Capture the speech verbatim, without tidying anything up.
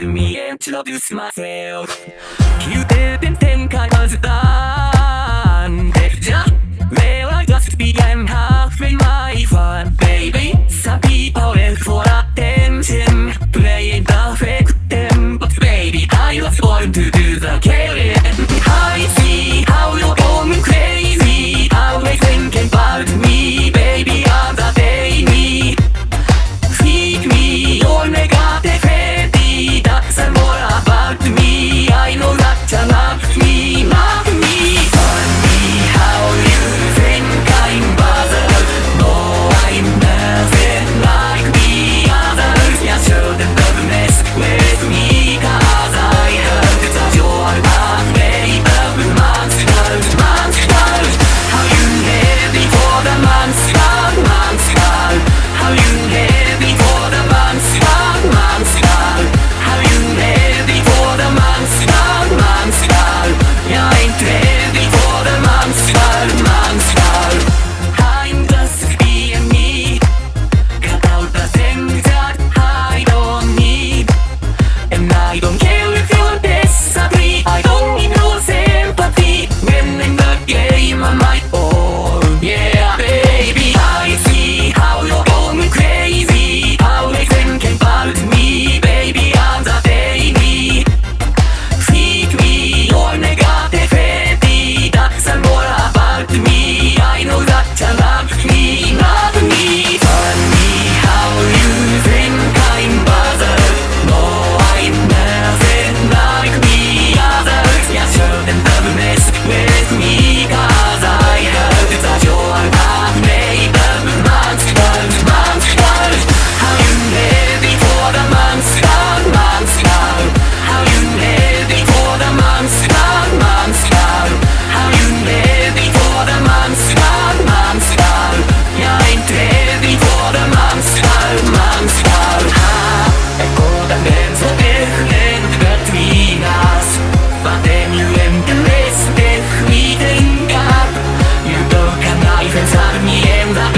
let me introduce myself. Cute and ten colors done. Yeah, well I just began having my fun, baby. Some people look for attention, playing the fake them, but baby I was born to do the killing. I see how you're going crazy, always thinking about me, baby. I'm the baby. Feed me your negative energy. That's more about me. I know that you love me, love me. Tell me how you think I'm bothered. No, I'm nothing like the others. You shouldn't have messed with me, 'cause I heard that you're not made of monsters, monsters. How you live before the monster, monster. How you live before the monster, monster. How you live before the monster, monster. You ain't live before the monster, monster. I'm just being me. Cut out the things that I don't need. And I don't care if you disagree. I don't need no sympathy. Winning the game on my own. Yeah, baby. I see how you're going crazy. Always thinking about me, baby. I'm the baby. Feed me your negativity. That's more about me. I know that you love me, love me. Tell me how you think I'm bothered. No, I'm nothing like the others. You shouldn't have messed with me, 'cause I heard that you're not made of monsters, monsters. How you live before the monster, monster. How you live before the monster, monster. How you live before the monster, monster. You ain't live before the monster, monster. Ah, echo that lives within between us, but then you embrace this meeting up. You took a knife and stabbed me in the